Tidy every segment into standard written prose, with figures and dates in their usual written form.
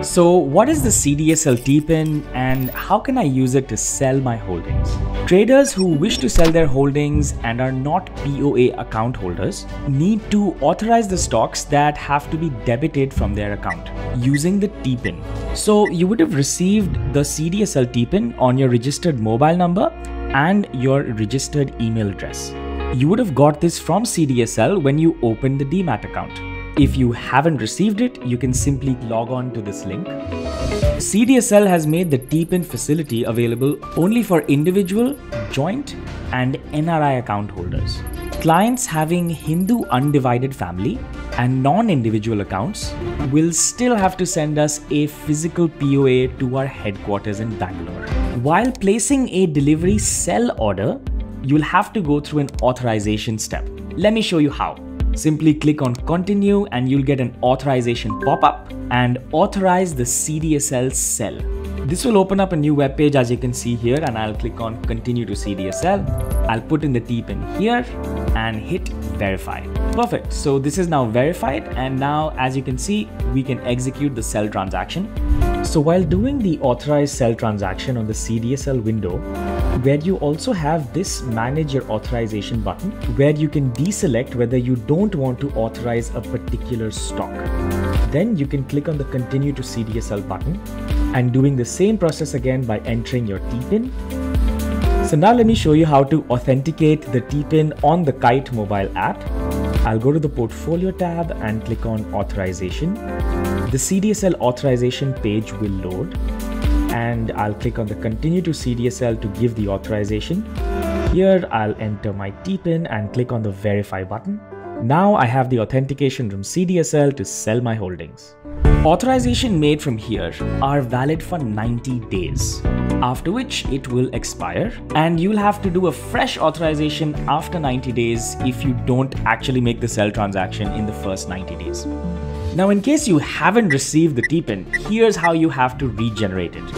So what is the CDSL T-PIN and how can I use it to sell my holdings? Traders who wish to sell their holdings and are not POA account holders need to authorize the stocks that have to be debited from their account using the T-PIN. So you would have received the CDSL T-PIN on your registered mobile number and your registered email address. You would have got this from CDSL when you opened the DMAT account. If you haven't received it, you can simply log on to this link. CDSL has made the T-PIN facility available only for individual, joint, and NRI account holders. Clients having Hindu undivided family and non-individual accounts will still have to send us a physical POA to our headquarters in Bangalore. While placing a delivery sell order, you'll have to go through an authorization step. Let me show you how. Simply click on continue and you'll get an authorization pop-up and authorize the CDSL sell. This will open up a new web page as you can see here, and I'll click on continue to CDSL. I'll put in the T-PIN here and hit verify. Perfect. So this is now verified, and now as you can see, we can execute the sell transaction. So while doing the authorized sell transaction on the CDSL window, where you also have this manage your authorization button, where you can deselect whether you don't want to authorize a particular stock. Then you can click on the continue to CDSL button and doing the same process again by entering your T-PIN. So now let me show you how to authenticate the T-PIN on the Kite mobile app. I'll go to the portfolio tab and click on authorization. The CDSL authorization page will load. And I'll click on the continue to CDSL to give the authorization. Here I'll enter my T-PIN and click on the verify button. Now I have the authentication from CDSL to sell my holdings. Authorization made from here are valid for 90 days, after which it will expire, and you'll have to do a fresh authorization after 90 days if you don't actually make the sell transaction in the first 90 days. Now, in case you haven't received the T-PIN, here's how you have to regenerate it.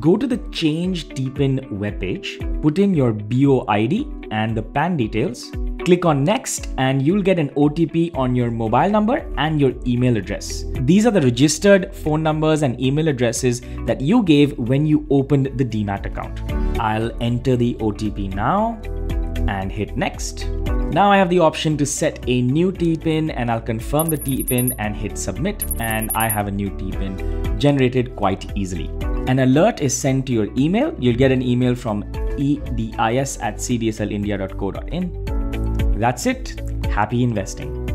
Go to the Change T-PIN webpage, put in your BOID and the PAN details, click on Next, and you'll get an OTP on your mobile number and your email address. These are the registered phone numbers and email addresses that you gave when you opened the DMAT account. I'll enter the OTP now and hit Next. Now I have the option to set a new T-PIN, and I'll confirm the T-PIN and hit submit, and I have a new T-PIN generated quite easily. An alert is sent to your email. You'll get an email from edis@cdslindia.co.in. That's it. Happy investing.